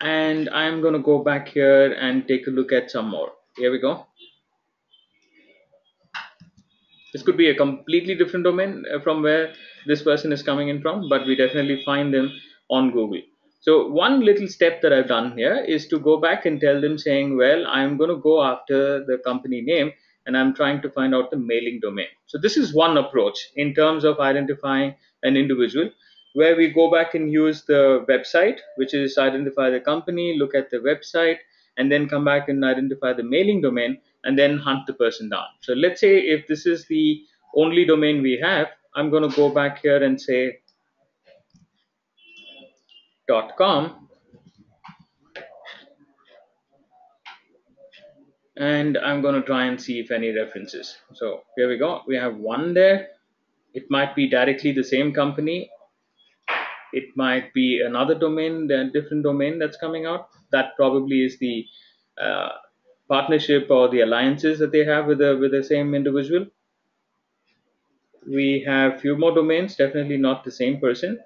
and I'm going to go back here and take a look at some more. Here we go. This could be a completely different domain from where this person is coming in from, but we definitely find them on Google. So one little step that I've done here is to go back and tell them saying, well, I'm going to go after the company name and I'm trying to find out the mailing domain. So this is one approach in terms of identifying an individual, where we go back and use the website, which is identify the company, look at the website, and then come back and identify the mailing domain and then hunt the person down. So let's say if this is the only domain we have, I'm going to go back here and say .com, and I'm going to try and see if any references. So here we go. We have one there. It might be directly the same company. It might be another domain, a different domain that's coming out. That probably is the partnership or the alliances that they have with the same individual. We have few more domains, definitely not the same person.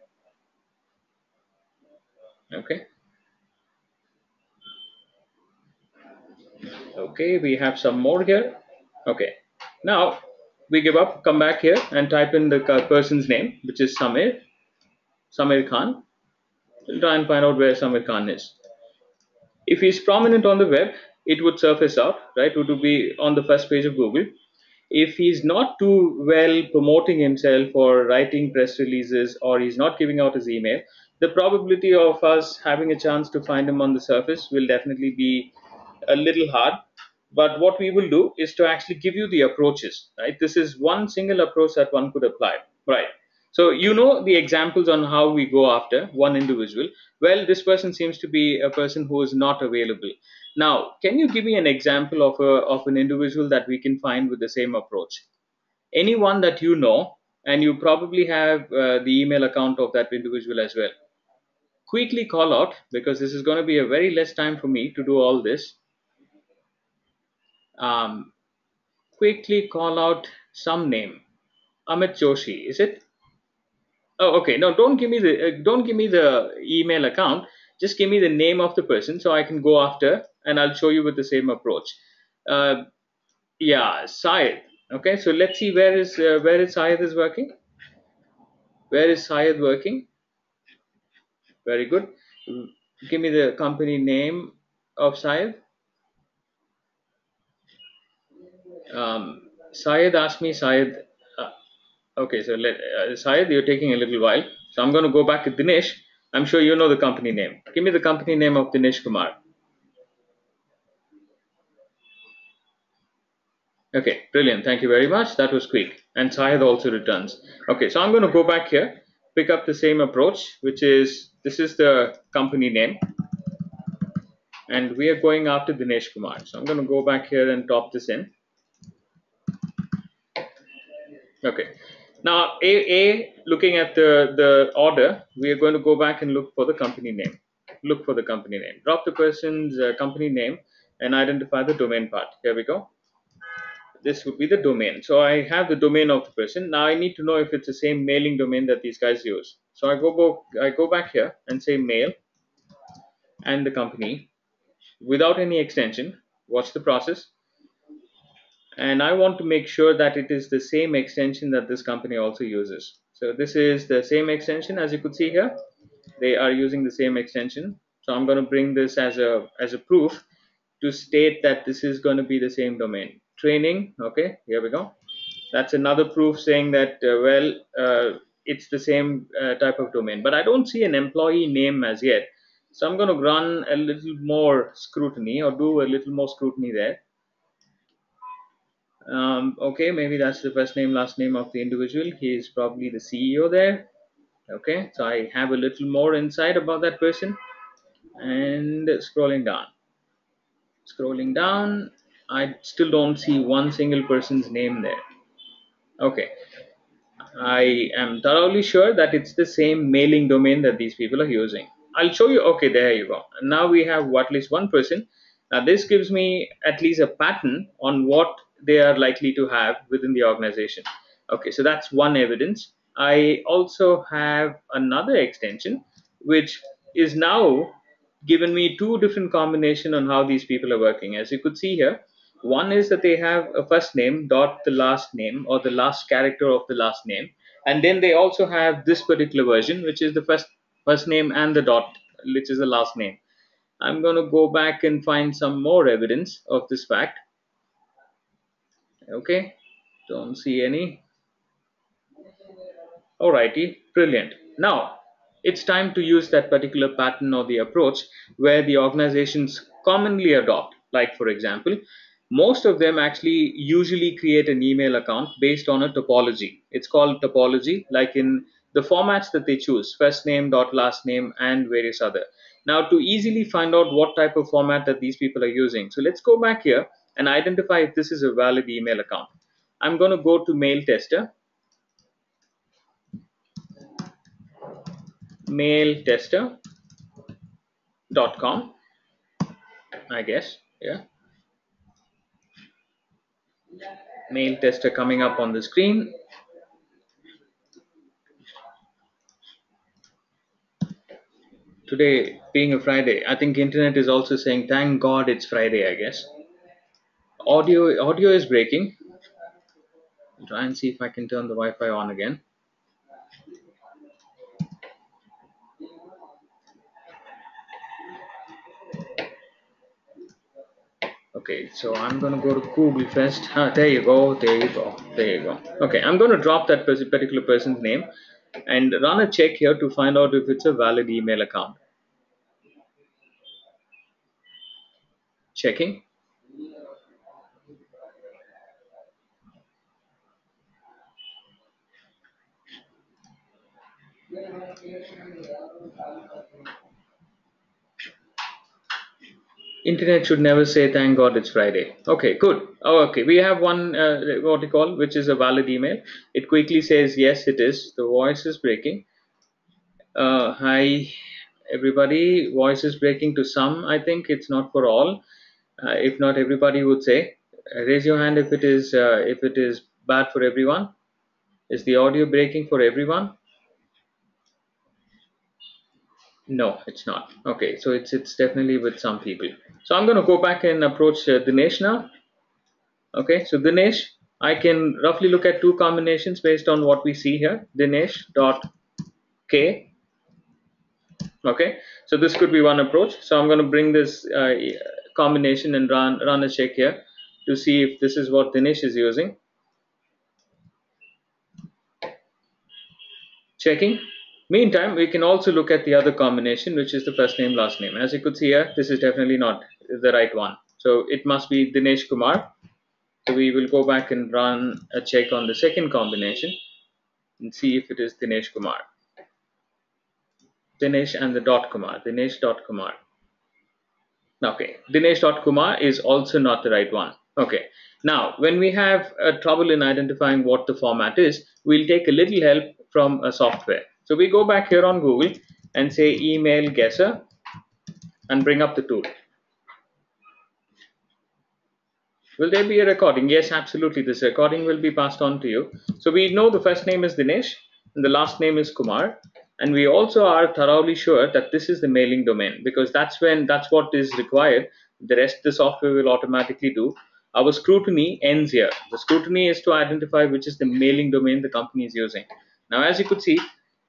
Okay, we have some more here. Okay, now we give up, come back here and type in the person's name, which is Samir Khan. We'll try and find out where Samir Khan is. If he's prominent on the web, it would surface up, right? It would be on the first page of Google. If he's not too well promoting himself or writing press releases, or he's not giving out his email, the probability of us having a chance to find him on the surface will definitely be a little hard. But what we will do is to actually give you the approaches, right? This is one single approach that one could apply, right? So you know the examples on how we go after one individual. Well, this person seems to be a person who is not available. Now, can you give me an example of an individual that we can find with the same approach? Anyone that you know, and you probably have the email account of that individual as well. Quickly call out, because this is going to be a very less time for me to do all this. Quickly call out some name. Amit Joshi, is it? Oh, okay. No, don't give me the email account. Just give me the name of the person so I can go after, and I'll show you with the same approach. Yeah, Syed. Okay, so let's see where is Syed is working. Where is Syed working? Very good. Give me the company name of Syed. Syed asked me Syed. Okay, so Syed, you're taking a little while. So I'm going to go back to Dinesh. I'm sure you know the company name. Give me the company name of Dinesh Kumar. Okay, brilliant. Thank you very much. That was quick. And Syed also returns. Okay, so I'm going to go back here, pick up the same approach, which is, this is the company name. And we are going after Dinesh Kumar. So I'm going to go back here and top this in. Okay. Now, looking at the order, we are going to go back and look for the company name. Look for the company name. Drop the person's company name and identify the domain part. Here we go. This would be the domain. So I have the domain of the person. Now I need to know if it's the same mailing domain that these guys use. So I go back here and say mail and the company without any extension. Watch the process. And I want to make sure that it is the same extension that this company also uses. So this is the same extension, as you could see here. They are using the same extension. So I'm going to bring this as a proof to state that this is going to be the same domain. Training, okay, here we go. That's another proof saying that, it's the same type of domain. But I don't see an employee name as yet. So I'm going to run a little more scrutiny, or do a little more scrutiny there. Okay, maybe that's the first name, last name of the individual. He is probably the CEO there. Okay, so I have a little more insight about that person. And scrolling down, I still don't see one single person's name there. Okay, I am thoroughly sure that it's the same mailing domain that these people are using. I'll show you. Okay, there you go. Now we have at least one person. Now this gives me at least a pattern on what they are likely to have within the organization. Okay, so that's one evidence. I also have another extension, which is now given me two different combinations on how these people are working. As you could see here, one is that they have a first name dot the last name or the last character of the last name. And then they also have this particular version, which is the first name and the dot, which is the last name. I'm going to go back and find some more evidence of this fact. Okay, don't see any. Alrighty, brilliant. Now, it's time to use that particular pattern or the approach where the organizations commonly adopt. Like, for example, most of them actually usually create an email account based on a topology. It's called topology, like in the formats that they choose, first name dot last name and various other. Now, to easily find out what type of format that these people are using, so let's go back here and identify if this is a valid email account. I'm going to go to Mailtester. Mailtester.com, I guess. Yeah, Mailtester coming up on the screen. Today being a Friday, I think internet is also saying thank God it's Friday, I guess. Audio is breaking. I'll try and see if I can turn the Wi-Fi on again. Okay, so I'm going to go to Google first. There you go. Okay, I'm going to drop that particular person's name and run a check here to find out if it's a valid email account. Checking. Internet should never say thank God it's Friday. Okay, good. Oh, okay, we have one what you call, which is a valid email. It quickly says yes, it is. The voice is breaking. Hi, everybody. Voice is breaking to some. I think it's not for all. If not, everybody would say. Raise your hand if it is bad for everyone. Is the audio breaking for everyone? No, it's not. Okay, so it's definitely with some people. So I'm going to go back and approach Dinesh now. Okay, so Dinesh, I can roughly look at two combinations based on what we see here. Dinesh.k. Okay, so this could be one approach. So I'm going to bring this combination and run a check here to see if this is what Dinesh is using. Checking. Meantime, we can also look at the other combination, which is the first name, last name. As you could see here, this is definitely not the right one. So it must be Dinesh Kumar. So we will go back and run a check on the second combination and see if it is Dinesh Kumar. Dinesh and the dot Kumar, Dinesh.Kumar. Okay, Dinesh.Kumar is also not the right one. Okay, now when we have trouble in identifying what the format is, we'll take a little help from a software. So we go back here on Google and say email guesser and bring up the tool. Will there be a recording? Yes, absolutely. This recording will be passed on to you. So we know the first name is Dinesh and the last name is Kumar. And we also are thoroughly sure that this is the mailing domain because that's what is required. The rest the software will automatically do. Our scrutiny ends here. The scrutiny is to identify which is the mailing domain the company is using. Now, as you could see,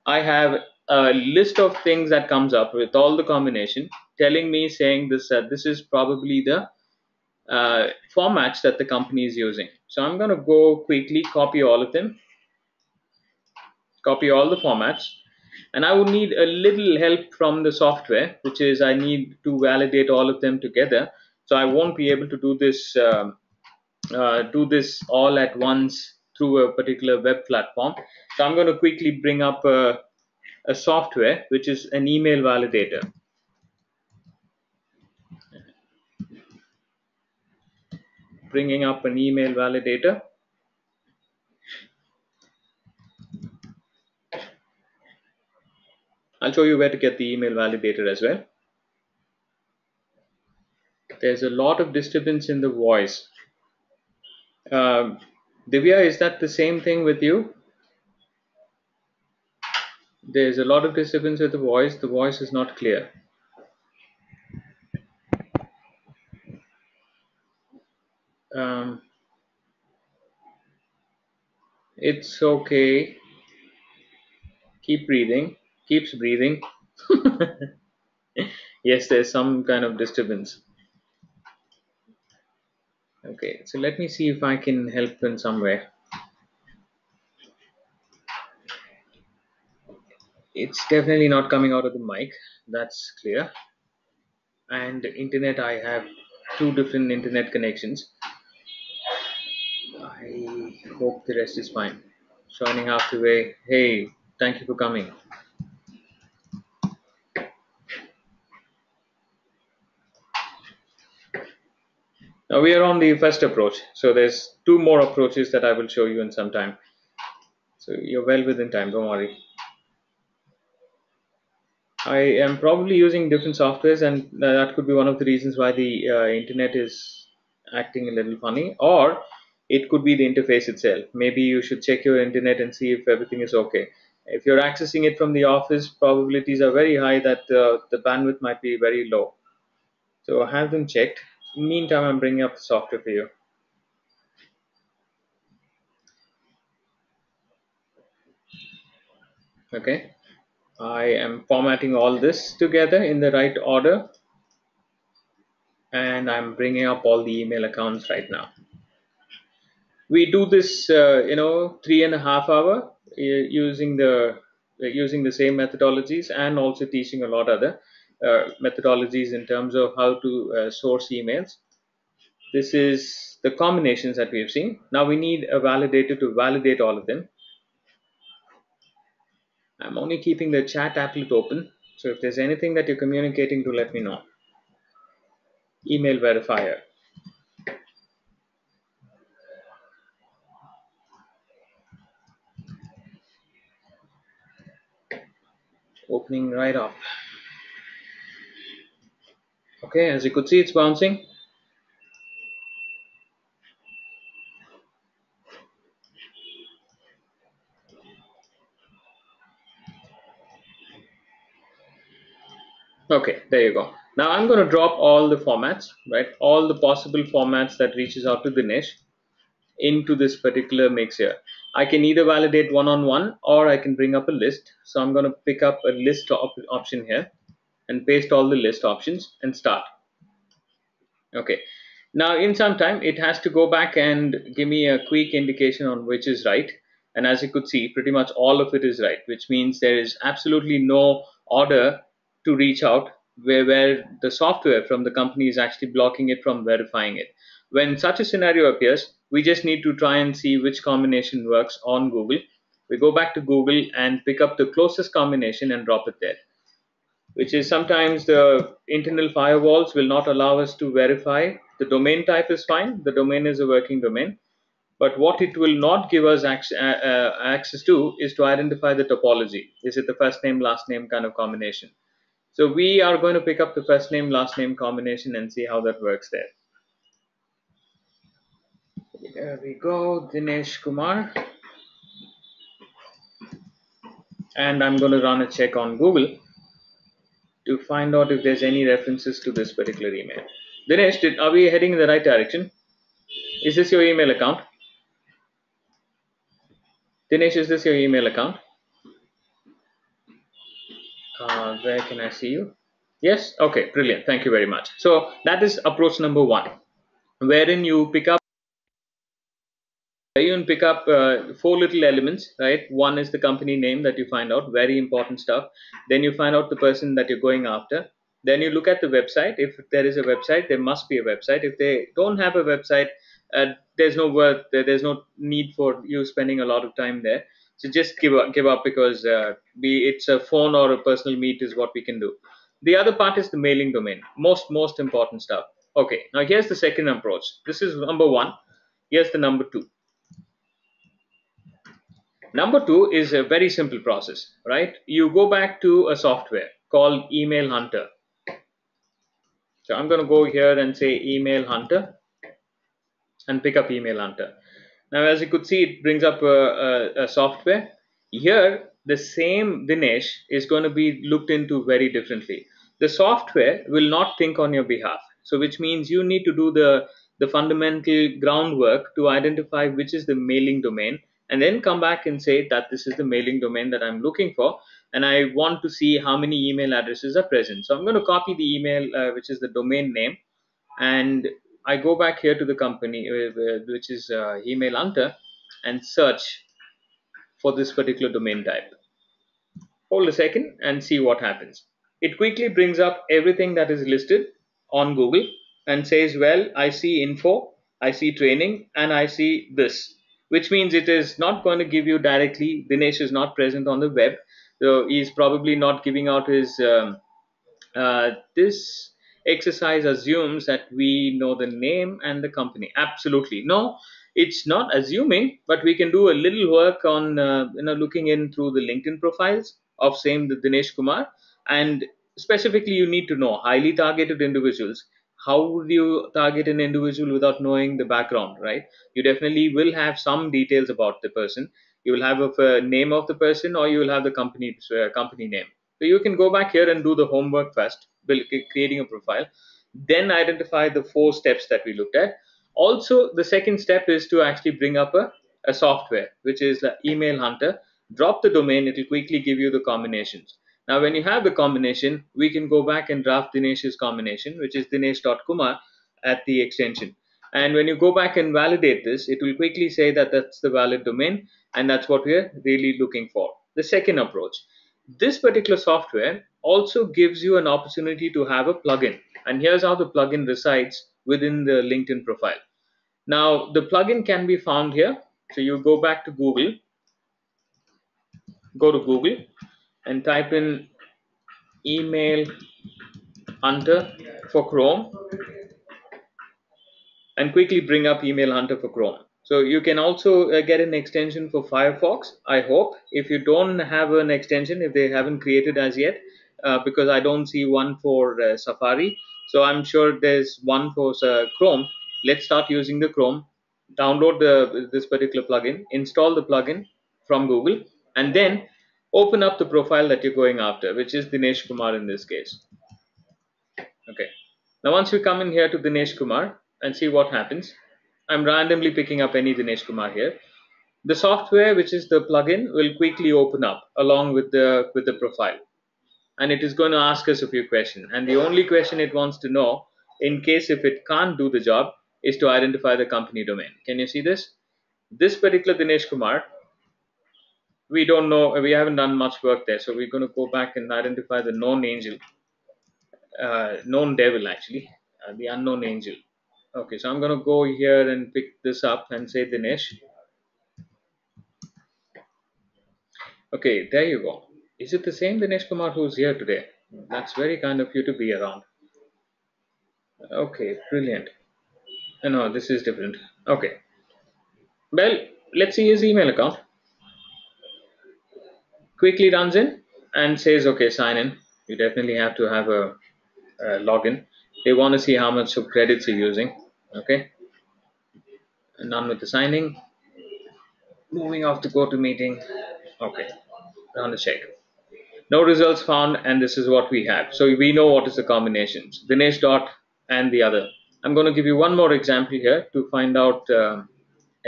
I have a list of things that comes up with all the combination telling me saying this this is probably the formats that the company is using. So I'm going to go quickly copy all of them, copy all the formats, and I would need a little help from the software, which is I need to validate all of them together. So I won't be able to do this all at once through a particular web platform. So I'm going to quickly bring up a software, which is an email validator. Bringing up an email validator. I'll show you where to get the email validator as well. There's a lot of disturbance in the voice. Divya, is that the same thing with you? There's a lot of disturbance with the voice is not clear. It's okay. Keep breathing. Keeps breathing. Yes, there's some kind of disturbance. Okay, so let me see if I can help in some way. It's definitely not coming out of the mic, that's clear. And internet, I have two different internet connections. I hope the rest is fine. Shining half the way. Hey, thank you for coming. Now we are on the first approach, so there's two more approaches that I will show you in some time. So you're well within time, don't worry. I am probably using different softwares, and that could be one of the reasons why the internet is acting a little funny, or it could be the interface itself. Maybe you should check your internet and see if everything is okay. If you're accessing it from the office, probabilities are very high that the bandwidth might be very low. So have them checked. Meantime, I'm bringing up the software for you. Okay, I am formatting all this together in the right order, and I'm bringing up all the email accounts right now. We do this, 3.5 hour using the same methodologies, and also teaching a lot other methodologies in terms of how to source emails. This is the combinations that we have seen. Now we need a validator to validate all of them. I'm only keeping the chat applet open, so if there's anything that you're communicating to, let me know. Email verifier. Opening right up. Okay, as you could see, it's bouncing. Okay, there you go. Now I'm going to drop all the formats, right? All the possible formats that reaches out to Dinesh into this particular mix here. I can either validate one-on-one, or I can bring up a list. So I'm going to pick up a list option here, and paste all the list options and start. Okay, now in some time it has to go back and give me a quick indication on which is right, and as you could see, pretty much all of it is right, which means there is absolutely no order to reach out where the software from the company is actually blocking it from verifying it. When such a scenario appears, we just need to try and see which combination works on Google. We go back to Google and pick up the closest combination and drop it there, which is sometimes the internal firewalls will not allow us to verify. The domain type is fine. The domain is a working domain. But what it will not give us access to is to identify the topology. Is it the first name, last name kind of combination? So we are going to pick up the first name, last name combination and see how that works there. There we go, Dinesh Kumar. And I'm going to run a check on Google to find out if there's any references to this particular email. Dinesh, are we heading in the right direction? Is this your email account? Dinesh, is this your email account? Where can I see you? Yes? Okay, brilliant. Thank you very much. So that is approach number one, wherein you pick up four little elements, right? One is the company name that you find out, very important stuff. Then you find out the person that you're going after. Then you look at the website. If there is a website, there must be a website. If they don't have a website, there's no need for you spending a lot of time there. So just give up because be it's a phone or a personal meet is what we can do. The other part is the mailing domain, most important stuff. Okay, now here's the second approach. This is number one. Here's the number two. Number two is a very simple process, right? You go back to a software called Email Hunter. So I'm going to go here and say Email Hunter and pick up Email Hunter. Now, as you could see, it brings up a software. Here, the same Dinesh is going to be looked into very differently. The software will not think on your behalf. So which means you need to do the the fundamental groundwork to identify which is the mailing domain, and then come back and say that this is the mailing domain that I'm looking for, and I want to see how many email addresses are present. So I'm going to copy the email, which is the domain name, and I go back here to the company, which is Email Hunter, and search for this particular domain type. Hold a second and see what happens. It quickly brings up everything that is listed on Google and says, well, I see info, I see training, and I see this, which means it is not going to give you directly. Dinesh is not present on the web, so he's probably not giving out his, this exercise assumes that we know the name and the company. Absolutely. No, it's not assuming, but we can do a little work on looking in through the LinkedIn profiles of same Dinesh Kumar, and specifically you need to know highly targeted individuals. How would you target an individual without knowing the background, right? You definitely will have some details about the person. You will have a name of the person, or you will have the company name. So you can go back here and do the homework first, creating a profile, then identify the four steps that we looked at. Also, the second step is to actually bring up a software, which is the Email Hunter. Drop the domain, it will quickly give you the combinations. Now, when you have the combination, we can go back and draft Dinesh's combination, which is dinesh.kumar at the extension. And when you go back and validate this, it will quickly say that that's the valid domain, and that's what we're really looking for. The second approach. This particular software also gives you an opportunity to have a plugin. And here's how the plugin resides within the LinkedIn profile. Now, the plugin can be found here. So you go back to Google, go to Google, and type in Email Hunter for Chrome, and quickly bring up Email Hunter for Chrome. So you can also get an extension for Firefox, I hope. If you don't have an extension, if they haven't created as yet, because I don't see one for Safari. So I'm sure there's one for Chrome. Let's start using the Chrome. Download this particular plugin, install the plugin from Google, and then open up the profile that you're going after, which is Dinesh Kumar in this case. Okay. Now, once you come in here to Dinesh Kumar and see what happens, I'm randomly picking up any Dinesh Kumar here. The software, which is the plugin, will quickly open up along with the profile. And it is going to ask us a few questions. And the only question it wants to know, in case if it can't do the job, is to identify the company domain. Can you see this? This particular Dinesh Kumar, we don't know, we haven't done much work there, so we're going to go back and identify the known angel, known devil actually, the unknown angel. Okay, so I'm going to go here and pick this up and say Dinesh. Okay, there you go. Is it the same Dinesh Kumar who's here today? That's very kind of you to be around. Okay, brilliant. No, this is different. Okay. Well, let's see his email account. Quickly runs in and says, okay, sign in. You definitely have to have a login. They want to see how much of credits you're using. Okay. And done with the signing. Moving off to go to meeting. Okay. Down the check. No results found, and this is what we have. So we know what is the combinations. Dinesh dot and the other. I'm going to give you one more example here to find out an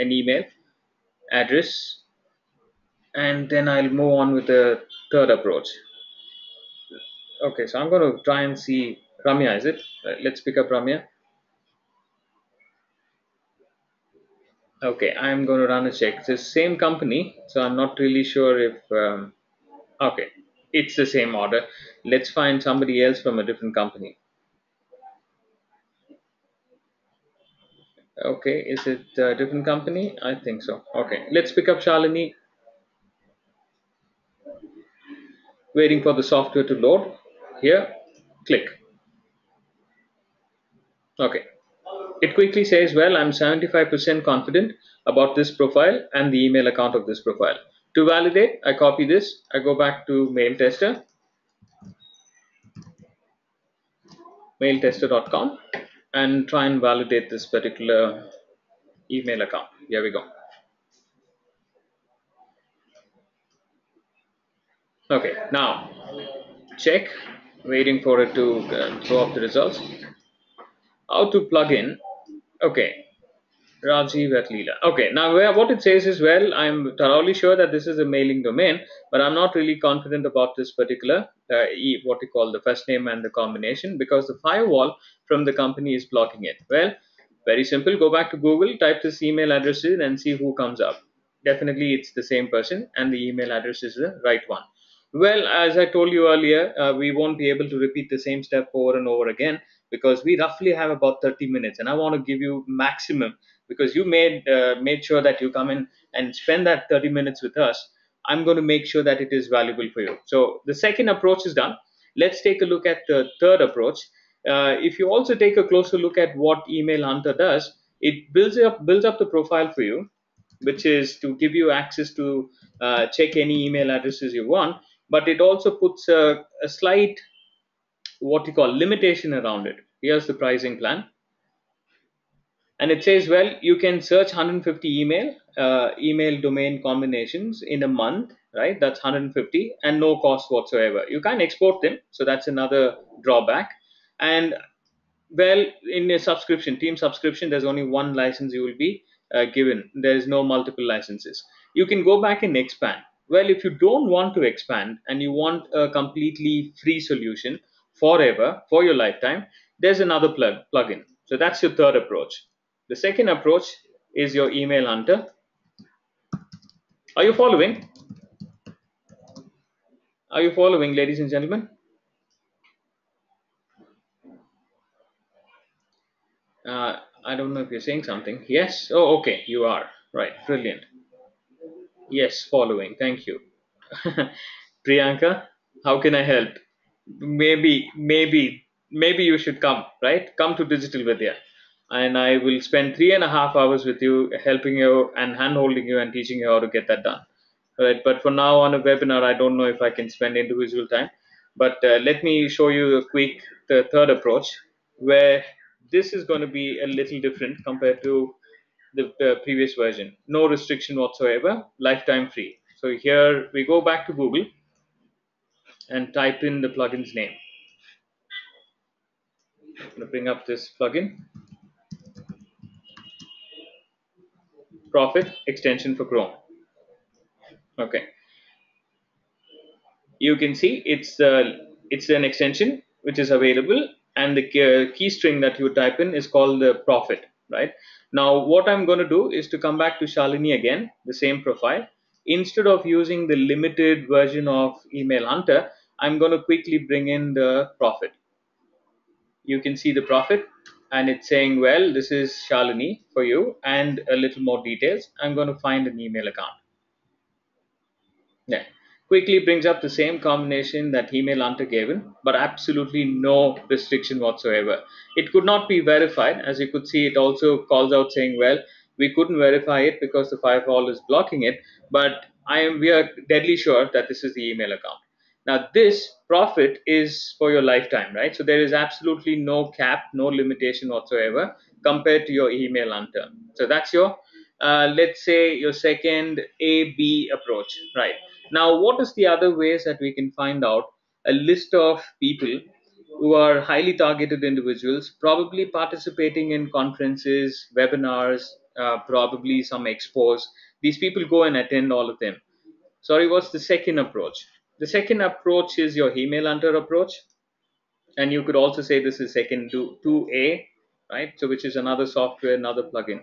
email address. And then I'll move on with the third approach. Okay, so I'm going to try and see Ramya, is it? Let's pick up Ramya. Okay, I'm going to run a check. It's the same company, so I'm not really sure if... okay, it's the same order. Let's find somebody else from a different company. Okay, is it a different company? I think so. Okay, let's pick up Shalini. Waiting for the software to load. Here, click. Okay. It quickly says, well, I'm 75% confident about this profile and the email account of this profile. To validate, I copy this. I go back to Mailtester. Mailtester.com and try and validate this particular email account. Here we go. Okay, now check, waiting for it to throw up the results. How to plug in Okay. Rajiv at Leela. Okay, now what it says is, well, I'm thoroughly sure that this is a mailing domain, but I'm not really confident about this particular, what you call the first name and the combination, because the firewall from the company is blocking it. Well, very simple. Go back to Google, type this email address in and see who comes up. Definitely it's the same person and the email address is the right one. Well, as I told you earlier, we won't be able to repeat the same step over and over again, because we roughly have about 30 minutes and I want to give you maximum, because you made sure that you come in and spend that 30 minutes with us. I'm going to make sure that it is valuable for you. So the second approach is done. Let's take a look at the third approach. If you also take a closer look at what Email Hunter does, it builds up the profile for you, which is to give you access to check any email addresses you want, but it also puts a slight, what you call, limitation around it. Here's the pricing plan. And it says, well, you can search 150 email domain combinations in a month, right? That's 150 and no cost whatsoever. You can't export them. So that's another drawback. And well, in a subscription, team subscription, there's only one license you will be given. There is no multiple licenses. You can go back and expand. Well, if you don't want to expand and you want a completely free solution forever for your lifetime, there's another plugin. So that's your third approach. The second approach is your Email Hunter. Are you following? Are you following, ladies and gentlemen? I don't know if you're saying something. Yes. Oh, okay. You are. Right. Brilliant. Yes, following. Thank you. Priyanka, how can I help? Maybe you should come, right? Come to Digital Vidya. And I will spend 3.5 hours with you, helping you and handholding you and teaching you how to get that done. All right. But for now on a webinar, I don't know if I can spend individual time. But let me show you a quick the third approach, where this is going to be a little different compared to the previous version. No restriction whatsoever, lifetime free. So here we go back to Google and type in the plugin's name. I'm going to bring up this plugin. Prophet extension for Chrome. Okay, you can see it's an extension which is available, and the key string that you type in is called the Prophet. Right now, what I'm going to do is to come back to Shalini again, the same profile. Instead of using the limited version of Email Hunter, I'm going to quickly bring in the Prophet. You can see the Prophet. And it's saying, well, this is Shalini for you and a little more details. I'm going to find an email account. Yeah. Quickly brings up the same combination that Email Hunter gave in, but absolutely no restriction whatsoever. It could not be verified. As you could see, it also calls out saying, well, we couldn't verify it because the firewall is blocking it, but we are deadly sure that this is the email account. Now, this Profit is for your lifetime, right? So there is absolutely no cap, no limitation whatsoever compared to your Email Hunter. So that's your, let's say, your second A-B approach, right? Now, what is the other ways that we can find out a list of people who are highly targeted individuals, probably participating in conferences, webinars, probably some expos. These people go and attend all of them. Sorry, what's the second approach? The second approach is your Email Hunter approach. And you could also say this is second 2A, right? So which is another software, another plugin.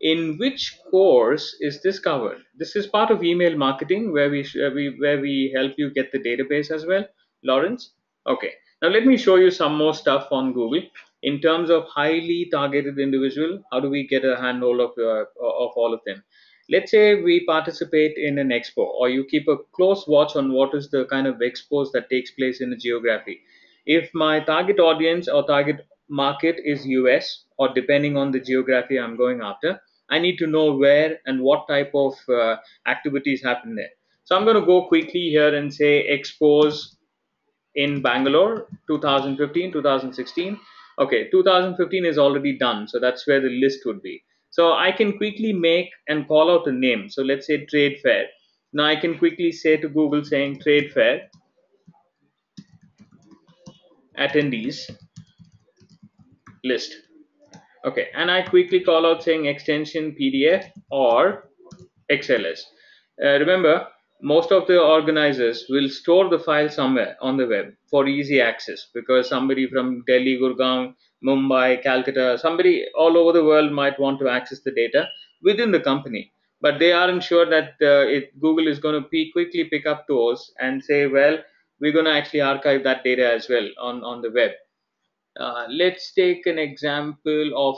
In which course is this covered? This is part of email marketing where we help you get the database as well. Lawrence? Okay. Now let me show you some more stuff on Google in terms of highly targeted individual. How do we get a handhold of all of them? Let's say we participate in an expo, or you keep a close watch on what is the kind of expos that takes place in a geography. If my target audience or target market is US, or depending on the geography I'm going after, I need to know where and what type of activities happen there. So I'm going to go quickly here and say expos in Bangalore 2015, 2016. Okay, 2015 is already done. So that's where the list would be. So I can quickly make and call out a name. So let's say trade fair. Now I can quickly say to Google saying trade fair attendees list. Okay, and I quickly call out saying extension PDF or XLS. Remember, most of the organizers will store the file somewhere on the web for easy access, because somebody from Delhi, Gurgaon, Mumbai, Calcutta, somebody all over the world might want to access the data within the company. But they aren't sure that Google is going to quickly pick up those and say, well, we're going to actually archive that data as well on the web. Let's take an example of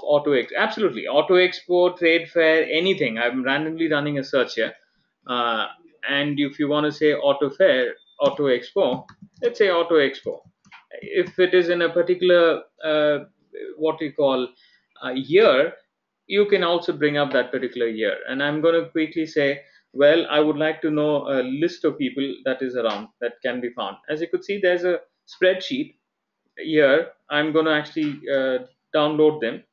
absolutely auto export, trade fair, anything. I'm randomly running a search here, and if you want to say auto fair, auto expo, let's say auto expo. If it is in a particular year, you can also bring up that particular year. And I'm going to quickly say, well, I would like to know a list of people that is around, that can be found. As you could see, there's a spreadsheet here. I'm going to actually download them.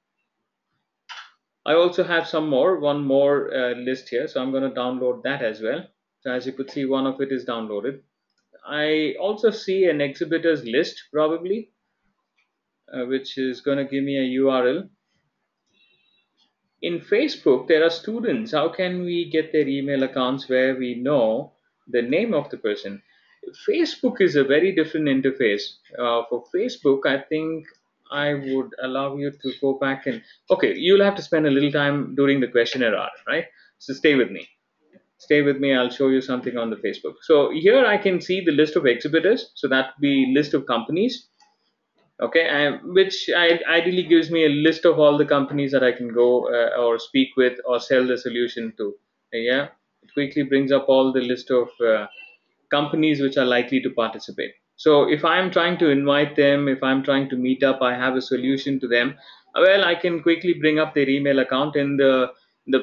I also have one more list here, so I'm going to download that as well. So as you could see, one of it is downloaded. I also see an exhibitors list probably, which is going to give me a URL. In Facebook, there are students. How can we get their email accounts where we know the name of the person? Facebook is a very different interface. For Facebook, I think I would allow you to go back and... Okay, you'll have to spend a little time during the questionnaire hour, right? So stay with me. Stay with me. I'll show you something on the Facebook. So here I can see the list of exhibitors. So that would be list of companies. Okay, which ideally gives me a list of all the companies that I can go or speak with or sell the solution to. Yeah, it quickly brings up all the list of companies which are likely to participate. So if I'm trying to invite them, if I'm trying to meet up, I have a solution to them. Well, I can quickly bring up their email account in the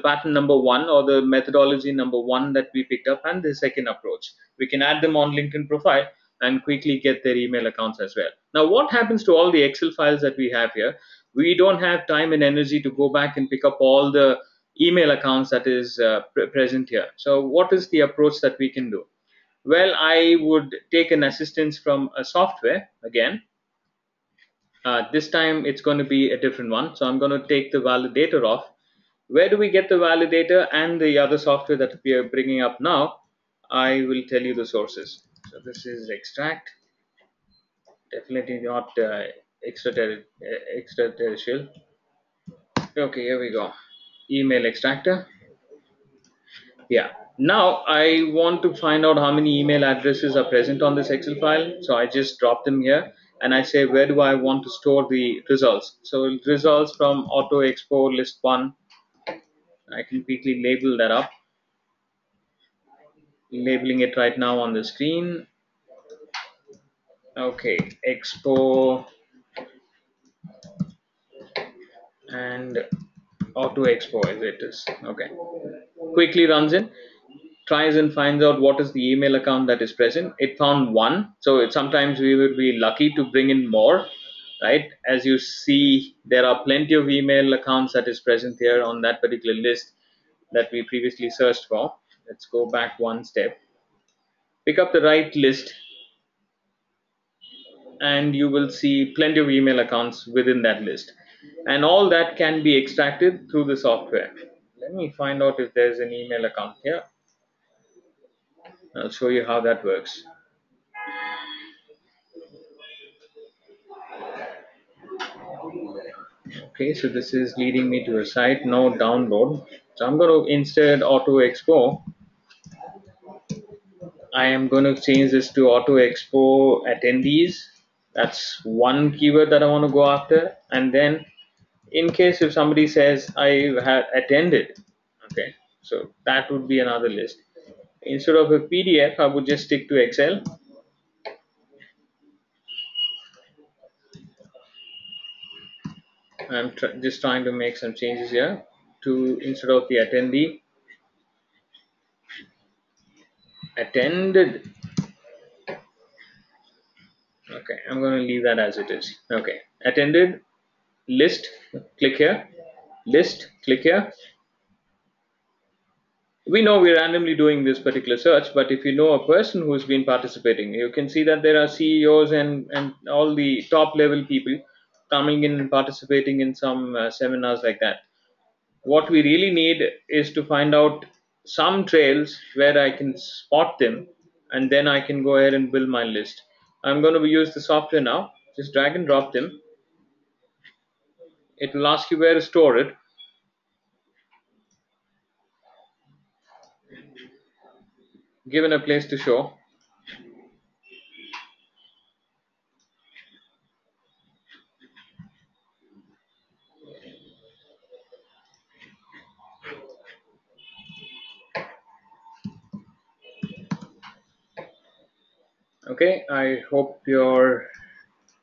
pattern number 1 or the methodology number 1 that we picked up, and the second approach. We can add them on LinkedIn profile and quickly get their email accounts as well. Now, what happens to all the Excel files that we have here? We don't have time and energy to go back and pick up all the email accounts that is present here. So what is the approach that we can do? Well, I would take an assistance from a software again. This time it's going to be a different one. So I'm going to take the validator off. Where do we get the validator and the other software that we are bringing up now? I will tell you the sources. So this is extract, definitely not extraterrestrial. Okay, here we go. Email extractor. Yeah. Now I want to find out how many email addresses are present on this Excel file. So I just drop them here and I say, where do I want to store the results? So results from auto expo list 1. I can quickly label that up. Labeling it right now on the screen. Okay, expo and auto expo as it is. Okay, quickly runs in, tries and finds out what is the email account that is present. It found 1, so sometimes we would be lucky to bring in more, right? As you see, there are plenty of email accounts that is present here on that particular list that we previously searched for. Let's go back one step, pick up the right list, and you will see plenty of email accounts within that list. And all that can be extracted through the software. Let me find out if there's an email account here. I'll show you how that works. Okay, so this is leading me to a site, no download. So I'm going to instead auto expo. I am going to change this to auto expo attendees. That's one keyword that I want to go after. And then in case if somebody says I have attended, okay, so that would be another list. Instead of a PDF, I would just stick to Excel. I'm just trying to make some changes here to, instead of the attendee, attended. Okay, I'm going to leave that as it is. Okay, attended, list, click here, list, click here. We know we're randomly doing this particular search, but if you know a person who's been participating, you can see that there are CEOs and all the top level people coming in and participating in some seminars like that. What we really need is to find out some trails where I can spot them, and then I can go ahead and build my list. I'm going to use the software now. Just drag and drop them. It will ask you where to store it. Given a place to show. Okay, I hope you're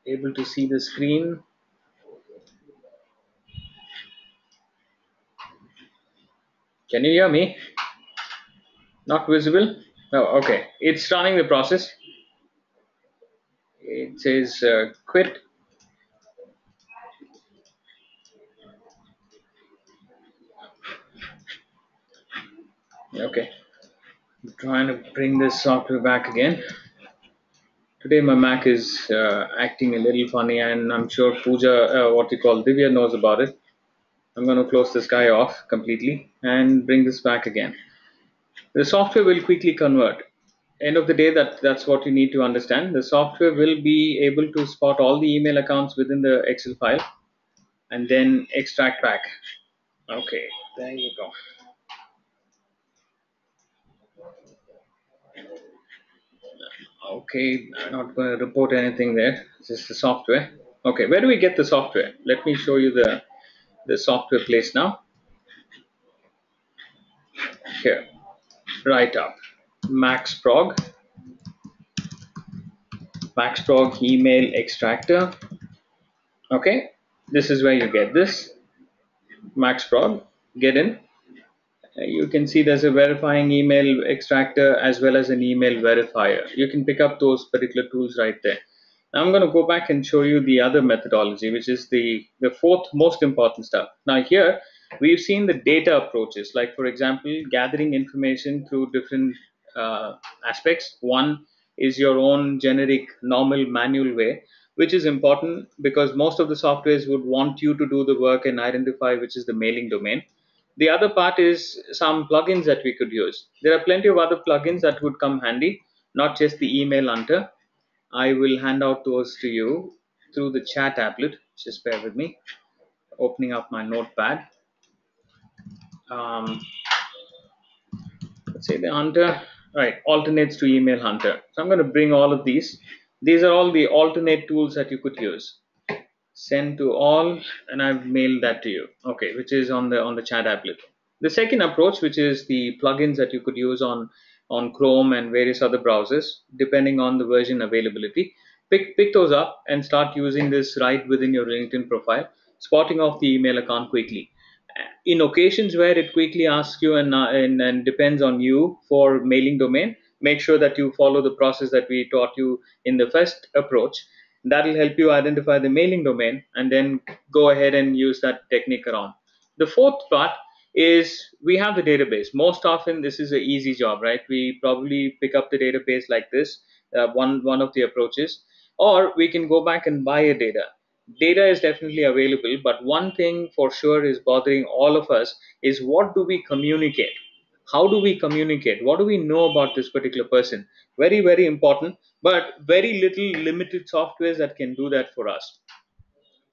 able to see the screen. Can you hear me? Not visible? No, okay. It's starting the process. It says quit. Okay. I'm trying to bring this software back again. Today my Mac is acting a little funny, and I'm sure Pooja, Divya knows about it. I'm going to close this guy off completely and bring this back again. The software will quickly convert. End of the day, that's what you need to understand. The software will be able to spot all the email accounts within the Excel file and then extract back. Okay, there you go. Okay, I'm not going to report anything there. It's just the software. Okay, where do we get the software? Let me show you the software place now. Here, right up. Max Prog. Max Prog email extractor. Okay, this is where you get this. Max Prog, get in. You can see there's a verifying email extractor as well as an email verifier. You can pick up those particular tools right there. Now I'm going to go back and show you the other methodology, which is the fourth most important stuff. Now here we've seen the data approaches, like for example gathering information through different aspects. One is your own generic normal manual way, which is important because most of the softwares would want you to do the work and identify which is the mailing domain. The other part is some plugins that we could use. There are plenty of other plugins that would come handy, not just the Email Hunter. I will hand out those to you through the chat applet. Just bear with me. Opening up my notepad. Let's say the Hunter, right, alternates to Email Hunter. So I'm going to bring all of these. These are all the alternate tools that you could use. Send to all, and I've mailed that to you, okay, which is on the chat applet. The second approach, which is the plugins that you could use on Chrome and various other browsers, depending on the version availability. Pick those up and start using this right within your LinkedIn profile, spotting off the email account quickly. In occasions where it quickly asks you and depends on you for mailing domain, make sure that you follow the process that we taught you in the first approach. That will help you identify the mailing domain and then go ahead and use that technique around. The fourth part is we have the database. Most often this is an easy job, right? We probably pick up the database like this, one of the approaches, or we can go back and buy a data. Data is definitely available, but one thing for sure is bothering all of us is what do we communicate? How do we communicate? What do we know about this particular person? Very, very important, but very little limited softwares that can do that for us.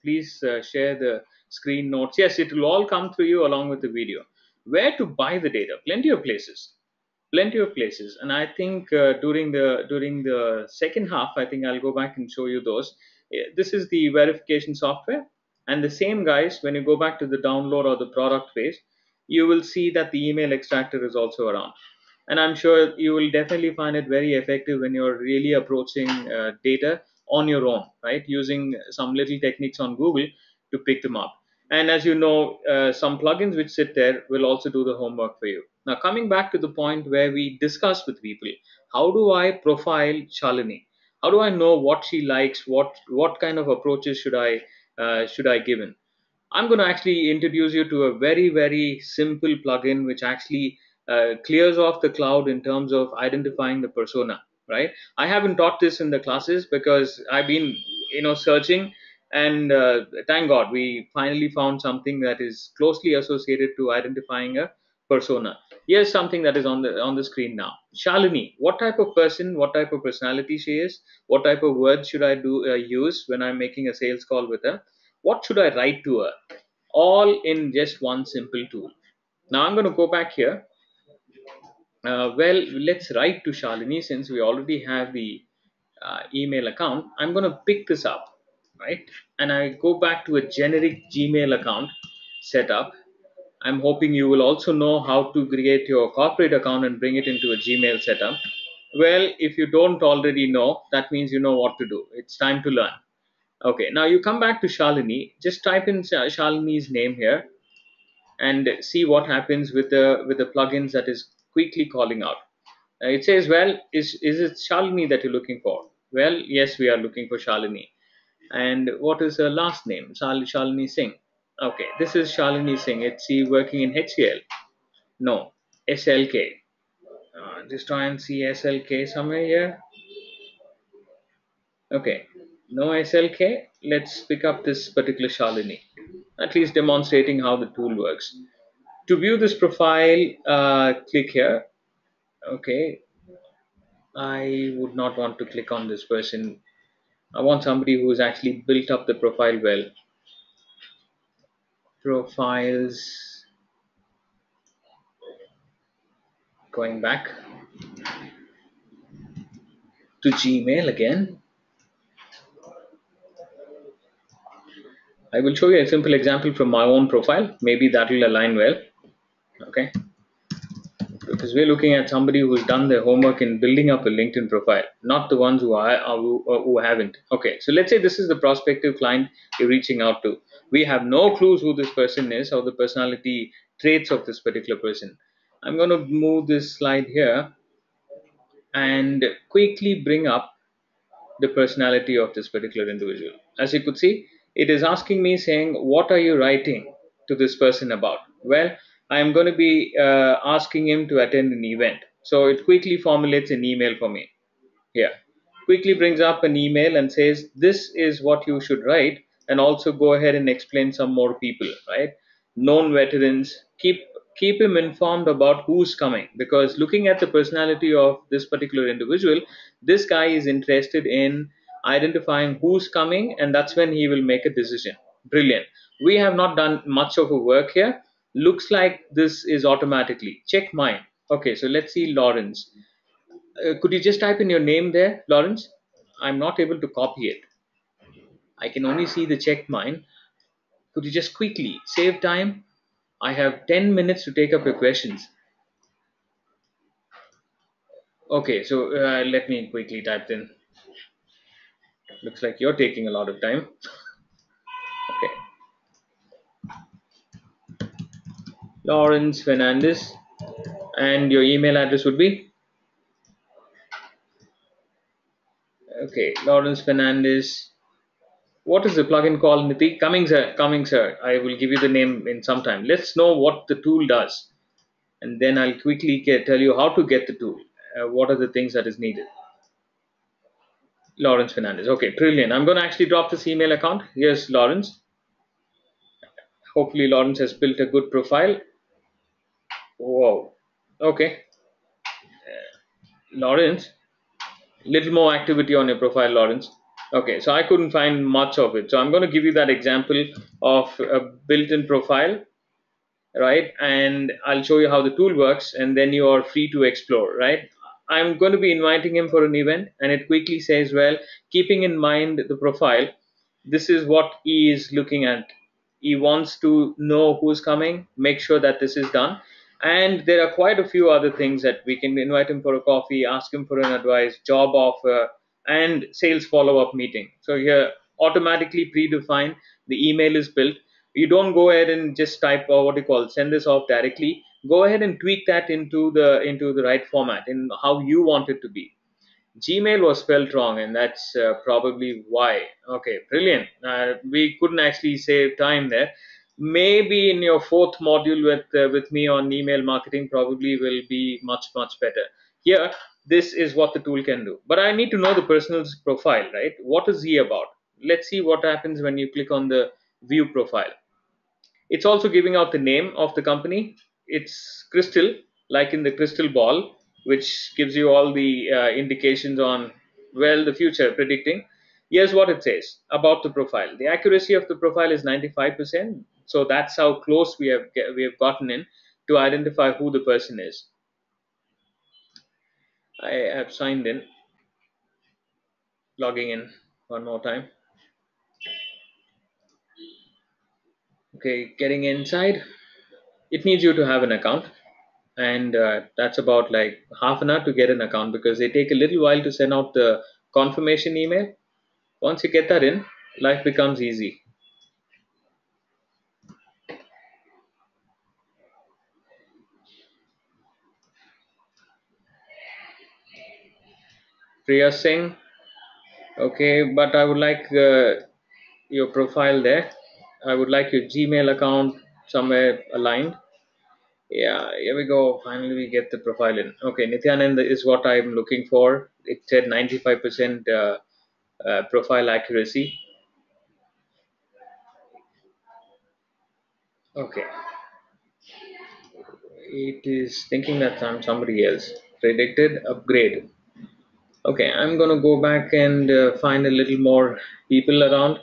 Please share the screen notes. Yes, it will all come through you along with the video. Where to buy the data? Plenty of places. Plenty of places. And I think during the second half, I think I'll go back and show you those. This is the verification software. And the same guys, when you go back to the download or the product page, you will see that the email extractor is also around. And I'm sure you will definitely find it very effective when you're really approaching data on your own, right? Using some little techniques on Google to pick them up. And as you know, some plugins which sit there will also do the homework for you. Now, coming back to the point where we discuss with people, how do I profile Shalini? How do I know what she likes? What kind of approaches should I give in? I'm going to actually introduce you to a very, very simple plugin which actually clears off the cloud in terms of identifying the persona, right? I haven't taught this in the classes because I've been, searching And thank God, we finally found something that is closely associated to identifying a persona. Here's something that is on the screen now. Shalini, what type of person, what type of personality she is, what type of words should I use when I'm making a sales call with her, what should I write to her, all in just one simple tool. Now I'm going to go back here. Well, let's write to Shalini since we already have the email account. I'm going to pick this up, right? And I go back to a generic Gmail account setup. I'm hoping you will also know how to create your corporate account and bring it into a Gmail setup. Well, if you don't already know, that means you know what to do. It's time to learn. Okay, now you come back to Shalini. Just type in Shalini's name here and see what happens with the plugins that is quickly calling out. It says, well, is it Shalini that you're looking for? Well, yes, we are looking for Shalini. And what is her last name? Shalini Singh. Okay, this is Shalini Singh. Is she working in HCL? No, SLK. Just try and see SLK somewhere here. Okay, no SLK. Let's pick up this particular Shalini. At least demonstrating how the tool works. To view this profile, click here. Okay, I would not want to click on this person. I want somebody who has actually built up the profile well. Profiles, going back to Gmail again. I will show you a simple example from my own profile. Maybe that will align well. Okay, because we're looking at somebody who's done their homework in building up a LinkedIn profile, not the ones who are who haven't. Okay, so let's say this is the prospective client you're reaching out to. We have no clues who this person is or the personality traits of this particular person. I'm going to move this slide here and quickly bring up the personality of this particular individual. As you could see, it is asking me saying, what are you writing to this person about? Well, I'm going to be asking him to attend an event. So it quickly formulates an email for me. Here, quickly brings up an email and says, this is what you should write. And also go ahead and explain some more people, right? Known veterans, keep him informed about who's coming, because looking at the personality of this particular individual, this guy is interested in identifying who's coming, and that's when he will make a decision. Brilliant. We have not done much of a work here. Looks like this is automatically. Check mine. Okay, so let's see Lawrence. Could you just type in your name there, Lawrence? I'm not able to copy it. I can only see the check mine. Could you just quickly save time? I have 10 minutes to take up your questions. Okay, so let me quickly type in. Looks like you're taking a lot of time. Okay. Lawrence Fernandez. And your email address would be? Okay, Lawrence Fernandez. What is the plugin called, Nithi? Coming sir, I will give you the name in some time. Let's know what the tool does. And then I'll quickly tell you how to get the tool. What are the things that is needed? Lawrence Fernandez. Okay, brilliant. I'm going to actually drop this email account. Here's Lawrence. Hopefully Lawrence has built a good profile. Whoa. Okay. Lawrence, little more activity on your profile, Lawrence. Okay, so I couldn't find much of it. So I'm going to give you that example of a built-in profile, right? And I'll show you how the tool works, and then you are free to explore, right? I'm going to be inviting him for an event, and it quickly says, well, keeping in mind the profile, this is what he is looking at. He wants to know who's coming, make sure that this is done. And there are quite a few other things that we can invite him for a coffee, ask him for an advice, job offer, and sales follow-up meeting. So here, automatically predefined, the email is built. You don't go ahead and just type or what you call send this off directly. Go ahead and tweak that into the right format in how you want it to be. Gmail was spelled wrong, and that's probably why. Okay, brilliant. We couldn't actually save time there. Maybe in your fourth module with me on email marketing, probably will be much better. Here, this is what the tool can do. But I need to know the person's profile, right? What is he about? let's see what happens when you click on the view profile. It's also giving out the name of the company. It's Crystal, like in the crystal ball, which gives you all the indications on, well, the future predicting. Here's what it says about the profile. The accuracy of the profile is 95%. So that's how close we have gotten in to identify who the person is. I have signed in. Logging in one more time. Okay, getting inside. It needs you to have an account. And that's about like half an hour to get an account, because they take a little while to send out the confirmation email. Once you get that in, life becomes easy. Priya Singh. Okay, but I would like your profile there. I would like your Gmail account somewhere aligned. Yeah, here we go. Finally, we get the profile in. Okay, Nithyananda is what I'm looking for. It said 95% profile accuracy. Okay. It is thinking that I'm somebody else. Predicted upgrade. Okay, I'm going to go back and find a little more people around.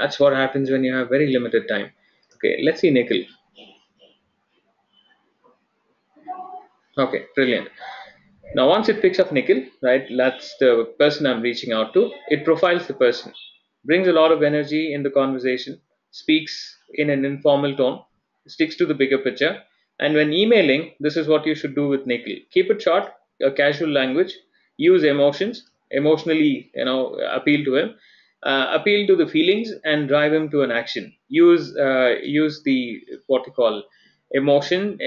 That's what happens when you have very limited time. Okay, let's see Nikhil. Okay, brilliant. Now once it picks up Nikhil, right, that's the person I'm reaching out to. It profiles the person, brings a lot of energy in the conversation, speaks in an informal tone, sticks to the bigger picture. And when emailing, this is what you should do with Nikhil. Keep it short, a casual language, use emotions, emotionally, you know, appeal to him, appeal to the feelings and drive him to an action. Use the, what you call, emotion,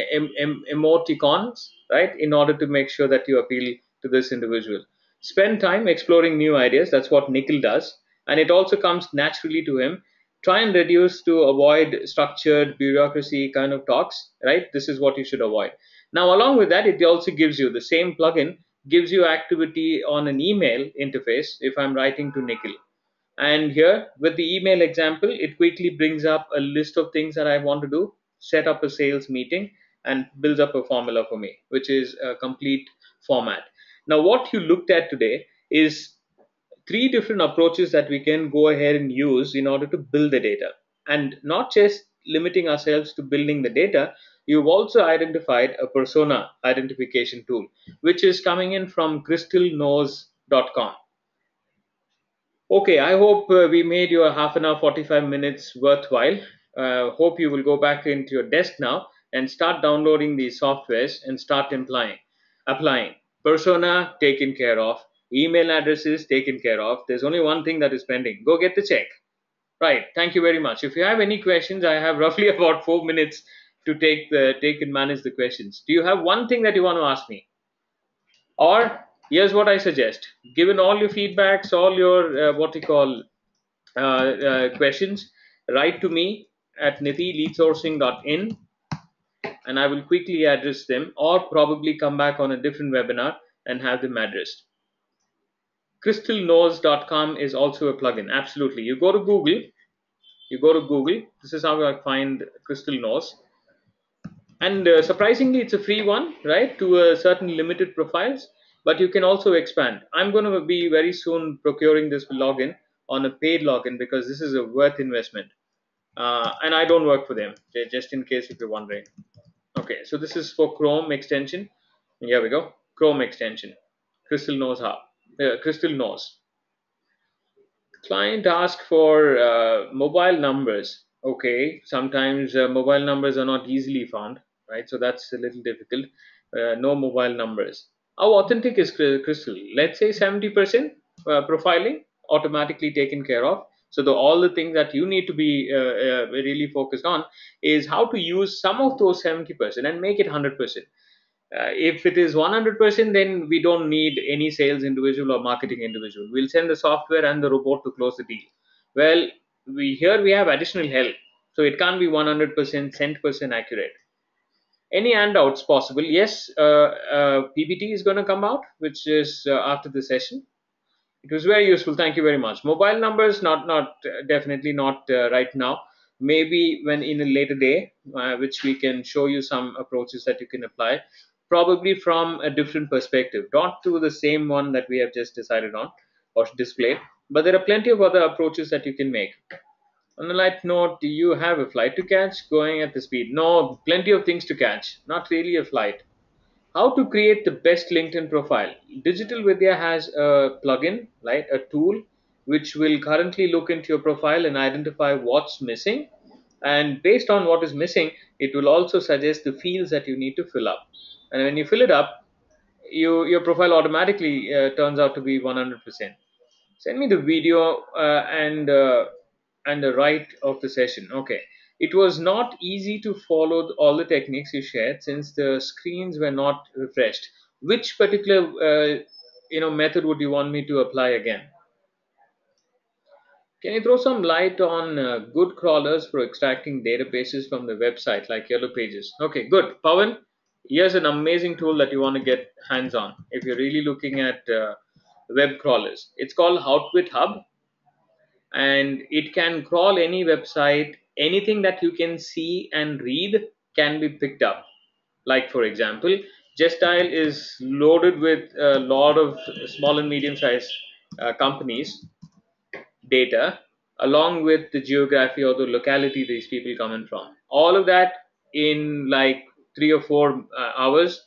emoticons, right, in order to make sure that you appeal to this individual. Spend time exploring new ideas. That's what Nikhil does. And it also comes naturally to him. Try and reduce to avoid structured bureaucracy kind of talks, right? This is what you should avoid. Now, along with that, it also gives you, the same plugin gives you activity on an email interface if I'm writing to Nikhil. And here with the email example, it quickly brings up a list of things that I want to do, set up a sales meeting, and builds up a formula for me, which is a complete format. Now, what you looked at today is three different approaches that we can go ahead and use in order to build the data. And not just limiting ourselves to building the data, you've also identified a persona identification tool, which is coming in from crystalknows.com. Okay, I hope we made your half an hour, 45 minutes worthwhile. Hope you will go back into your desk now and start downloading these softwares and start applying. Persona taken care of, email addresses taken care of. There's only one thing that is pending. Go get the check. Right. Thank you very much. If you have any questions, I have roughly about 4 minutes to take and manage the questions. Do you have one thing that you want to ask me? Or here's what I suggest. Given all your feedbacks, all your questions, write to me at nithi@leadsourcing.in, and I will quickly address them, or probably come back on a different webinar and have them addressed. Crystalknows.com is also a plugin. Absolutely. You go to Google. This is how I find Crystal Knows. And surprisingly, it's a free one, right, to a certain limited profiles, but you can also expand. I'm going to be very soon procuring this login on a paid login, because this is a worth investment. And I don't work for them, just in case if you're wondering. Okay, so this is for Chrome extension. Here we go. Chrome extension. Crystal Knows Hub. Crystal Knows. Client asks for mobile numbers. Okay, sometimes mobile numbers are not easily found, right? So that's a little difficult. No mobile numbers. How authentic is Crystal? Let's say 70% profiling automatically taken care of. So all the things that you need to be really focused on is how to use some of those 70% and make it 100%. If it is 100%, then we don't need any sales individual or marketing individual. We'll send the software and the robot to close the deal. Well, here we have additional help. So it can't be 100% accurate. Any handouts possible? Yes, PPT is going to come out, which is after the session. It was very useful. Thank you very much. Mobile numbers, definitely not right now. Maybe when in a later day, which we can show you some approaches that you can apply, probably from a different perspective, not to the same one that we have just decided on or displayed. But there are plenty of other approaches that you can make. On the light note, do you have a flight to catch going at the speed? No, plenty of things to catch, not really a flight. How to create the best LinkedIn profile? Digital Vidya has a plugin, right? A tool which will currently look into your profile and identify what's missing. And based on what is missing, it will also suggest the fields that you need to fill up. And when you fill it up, your profile automatically turns out to be 100%. Send me the video and the right of the session. Okay. It was not easy to follow all the techniques you shared since the screens were not refreshed. Which particular method would you want me to apply again? Can you throw some light on good crawlers for extracting databases from the website like Yellow Pages? Okay, good. Pawan, here's an amazing tool that you want to get hands on if you're really looking at web crawlers. It's called Outwit Hub, and it can crawl any website. Anything that you can see and read can be picked up. Like, for example, Gestile is loaded with a lot of small and medium-sized companies' data, along with the geography or the locality these people come in from. All of that in like 3 or 4 hours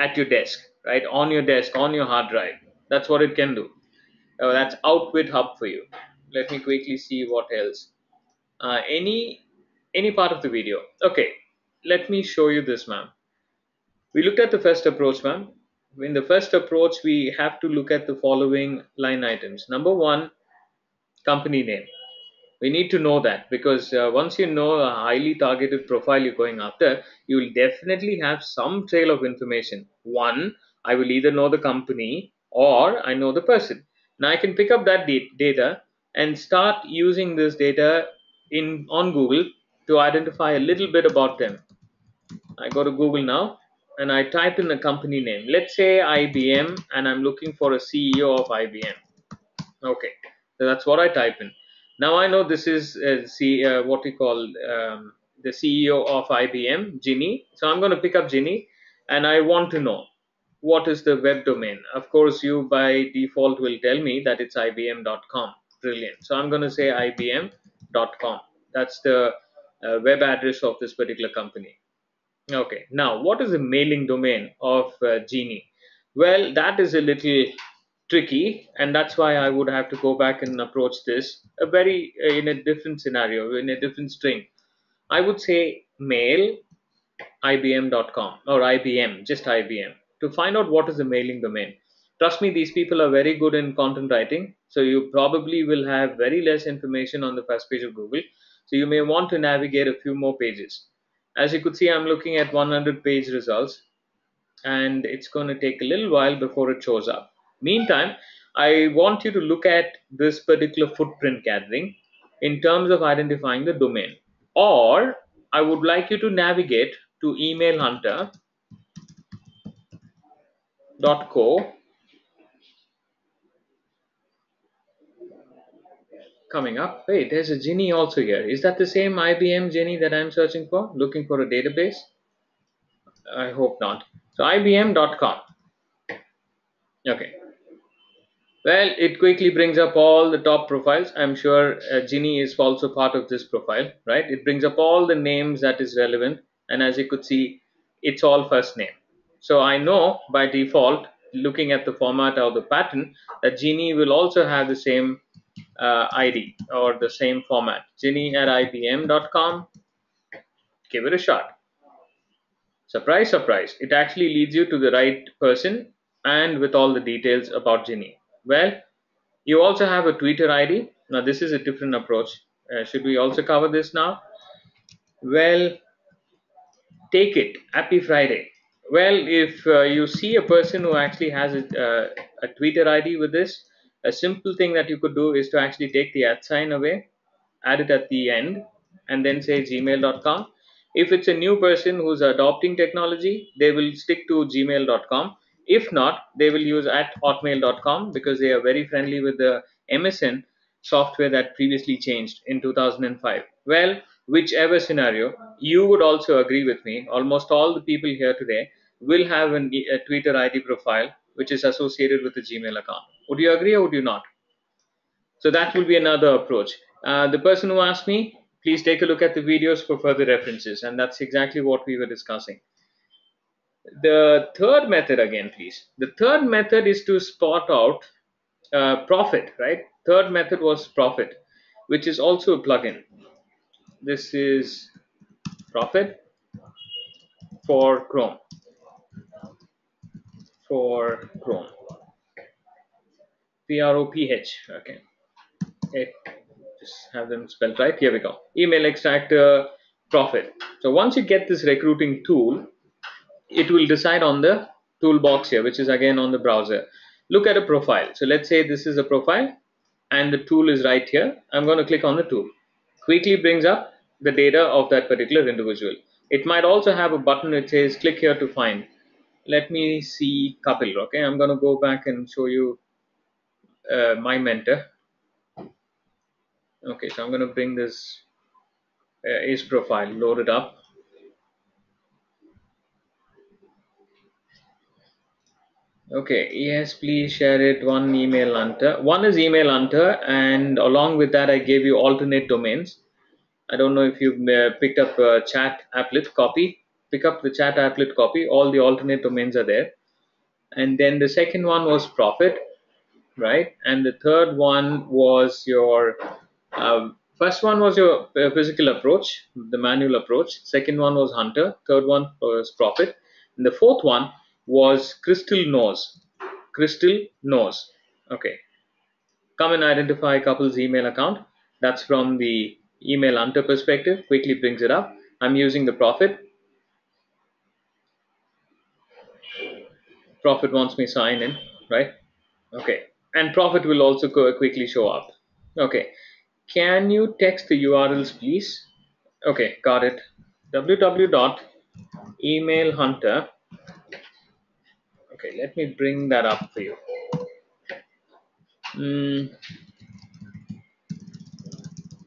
at your desk, right? On your desk, on your hard drive. That's what it can do. That's Outwit Hub for you. Let me quickly see what else. Any part of the video. Okay, let me show you this, ma'am. We looked at the first approach, ma'am. In the first approach, we have to look at the following line items. Number 1, company name. We need to know that, because once you know a highly targeted profile you're going after, you will definitely have some trail of information. 1, I will either know the company or I know the person. Now I can pick up that data and start using this data on Google to identify a little bit about them. I go to Google now and I type in a company name. Let's say IBM, and I'm looking for a CEO of IBM. Okay, so that's what I type in. Now I know this is the CEO of IBM, Gini. So I'm going to pick up Gini, and I want to know what is the web domain. Of course, you by default will tell me that it's IBM.com. Brilliant. So I'm going to say IBM.com. That's the web address of this particular company. Okay, now what is the mailing domain of Gini? Well, that is a little tricky, and that's why I would have to go back and approach this in a different scenario, in a different string. I would say mail IBM.com or IBM, just IBM, to find out what is the mailing domain. Trust me, these people are very good in content writing, so you probably will have very less information on the first page of Google. So you may want to navigate a few more pages. As you could see, I'm looking at 100-page results, and it's going to take a little while before it shows up. Meantime, I want you to look at this particular footprint gathering in terms of identifying the domain. Or I would like you to navigate to emailhunter.co. Coming up, wait, there's a Gini also here. Is that the same IBM Gini that I'm searching for? Looking for a database? I hope not. So IBM.com. Okay. Well, it quickly brings up all the top profiles. I'm sure Gini is also part of this profile, right? It brings up all the names that is relevant. And as you could see, it's all first name. So I know by default, looking at the format or the pattern, that Gini will also have the same ID or the same format. Gini@ibm.com. Give it a shot. Surprise, surprise. It actually leads you to the right person and with all the details about Gini. Well, you also have a Twitter ID. Now, this is a different approach. Should we also cover this now? Well, take it. Happy Friday. Well, if you see a person who actually has a Twitter ID with this, a simple thing that you could do is to actually take the @ away, add it at the end, and then say gmail.com. If it's a new person who's adopting technology, they will stick to gmail.com. If not, they will use @hotmail.com because they are very friendly with the MSN software that previously changed in 2005. Well, whichever scenario, you would also agree with me. Almost all the people here today will have a Twitter ID profile which is associated with the Gmail account. Would you agree or would you not? So that will be another approach. The person who asked me, please take a look at the videos for further references, and that's exactly what we were discussing. The third method again, please. The third method is to spot out Prophet, right? Third method was Prophet, which is also a plugin. This is Prophet for Chrome. For Chrome. PROPH, okay. It, just have them spelled right. Here we go. Email extractor, Prophet. So once you get this recruiting tool, it will decide on the toolbox here, which is again on the browser. Look at a profile. So let's say this is a profile and the tool is right here. I'm going to click on the tool. Quickly brings up the data of that particular individual. It might also have a button that says click here to find. Let me see Kapil. Okay, I'm going to go back and show you my mentor. Okay, so I'm going to bring this his profile, load it up. Okay, yes, please share it. One Email Hunter. One is Email Hunter, and along with that, I gave you alternate domains. I don't know if you picked up a chat applet copy. Pick up the chat applet copy. All the alternate domains are there. And then the second one was Prophet, right? And the third one was your first one was your physical approach, the manual approach. Second one was Hunter. Third one was Prophet. And the fourth one was Crystal Knows. Crystal Knows. Okay. Come and identify Kapil's email account. That's from the Email Hunter perspective. Quickly brings it up. I'm using the Prophet. Prophet wants me to sign in, right? Okay. And Prophet will also quickly show up. Okay. Can you text the URLs, please? Okay, got it. www.emailhunter. Okay, let me bring that up for you.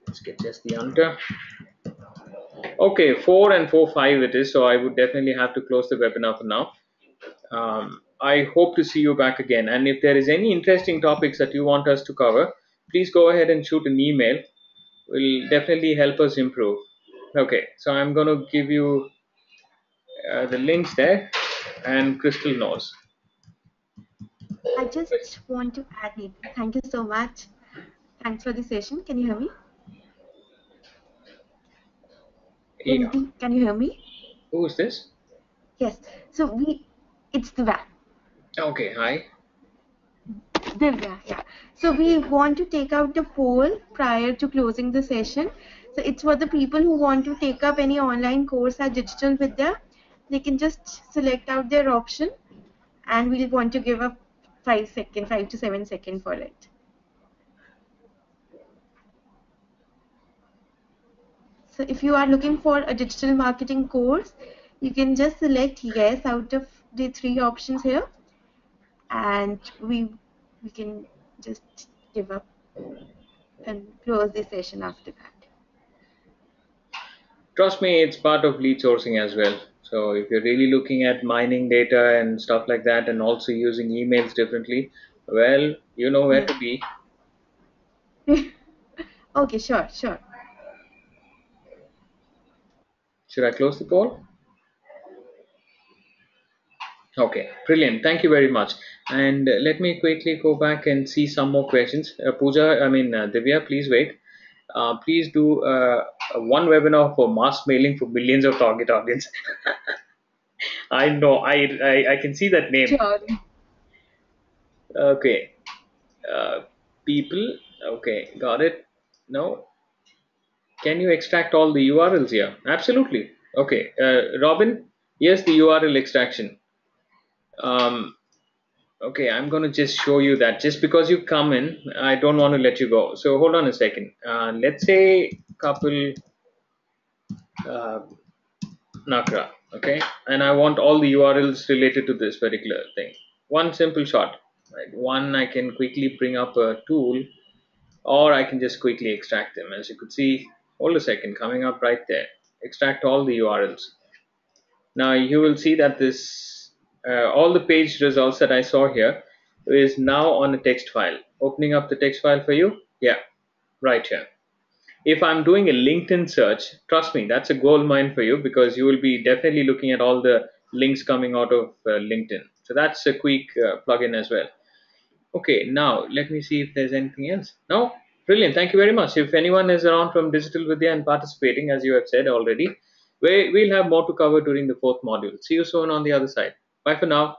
Let's get just the Hunter. Okay, 4 and 4, 5 it is, so I would definitely have to close the webinar for now. I hope to see you back again. And if there is any interesting topics that you want us to cover, please go ahead and shoot an email. Will definitely help us improve. Okay, so I'm going to give you the links there and Crystal Knows. I just want to add it. Thank you so much. Thanks for the session. Can you hear me? Yeah. Can you hear me? Who is this? Yes. So it's Divya. Okay. Hi. Divya. Yeah. So we want to take out the poll prior to closing the session. So it's for the people who want to take up any online course at Digital Vidya. They can just select out their option, and we'll want to give a 5 to 7 second for it. So if you are looking for a digital marketing course, you can just select yes out of the 3 options here, and we can just give up and close the session after that. Trust me, it's part of lead sourcing as well. So if you're really looking at mining data and stuff like that, and also using emails differently, well, you know where to be. Okay, sure, sure. Should I close the poll? Okay, brilliant. Thank you very much. And let me quickly go back and see some more questions. Divya, please wait. Please do one webinar for mass mailing for millions of target audience. I know, I can see that name. Sure. Okay. People, okay, got it. No. Can you extract all the URLs here? Absolutely. Okay. Robin, here's the URL extraction. Okay, I'm going to just show you that. Just because you come in, I don't want to let you go. So hold on a second. Let's say Kapil Nakra, okay? And I want all the URLs related to this particular thing. one simple shot, right? One, I can quickly bring up a tool, or I can just quickly extract them. As you could see, hold a second, coming up right there, extract all the URLs. Now you will see that this all the page results that I saw here is now on a text file. Opening up the text file for you, yeah, right here. If I'm doing a LinkedIn search, trust me, that's a gold mine for you, because you will be definitely looking at all the links coming out of LinkedIn. So that's a quick plugin as well. Okay, now let me see if there's anything else. No? Brilliant. Thank you very much. If anyone is around from Digital Vidya and participating, as you have said already, we'll have more to cover during the 4th module. See you soon on the other side. Bye for now.